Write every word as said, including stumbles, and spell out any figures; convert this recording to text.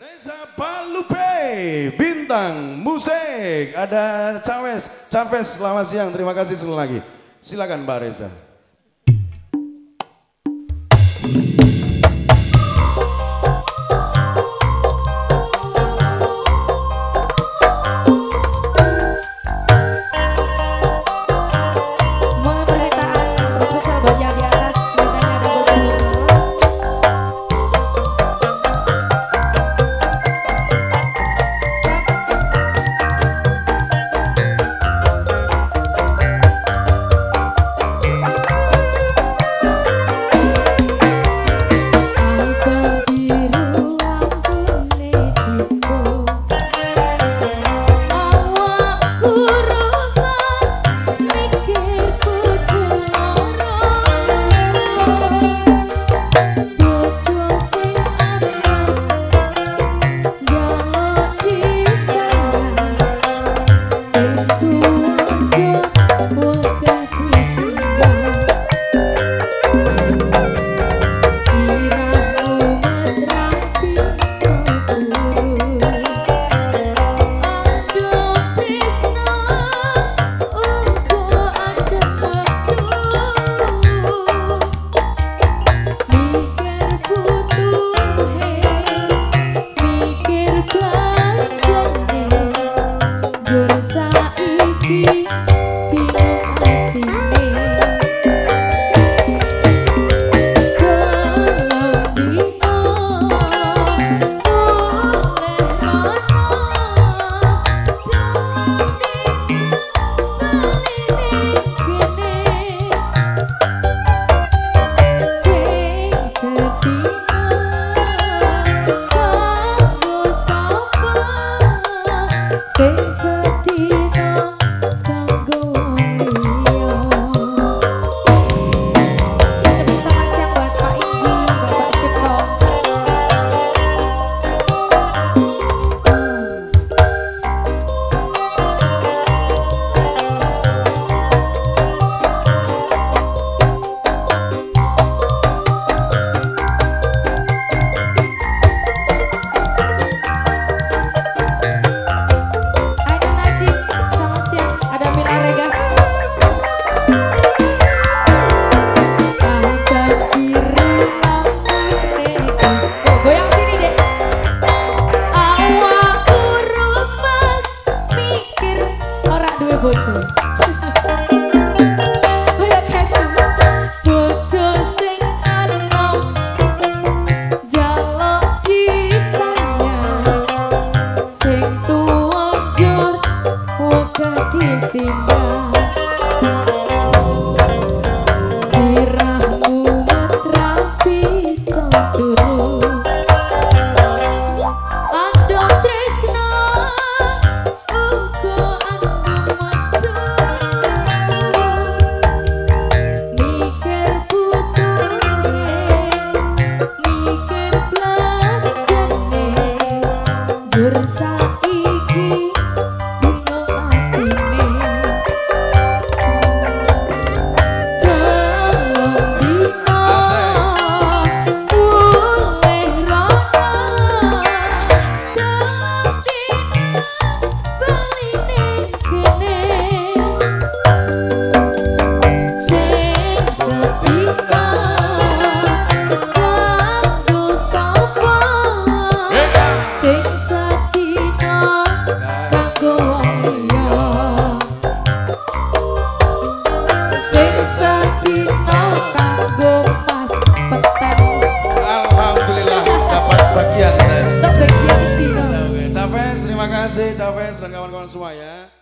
Riza Pallupi, bintang musik. Ada Cawes, Cawes selamat siang. Terima kasih sekali lagi. Silakan Mbak Riza. Terima kasih Cawes dan kawan-kawan semua ya.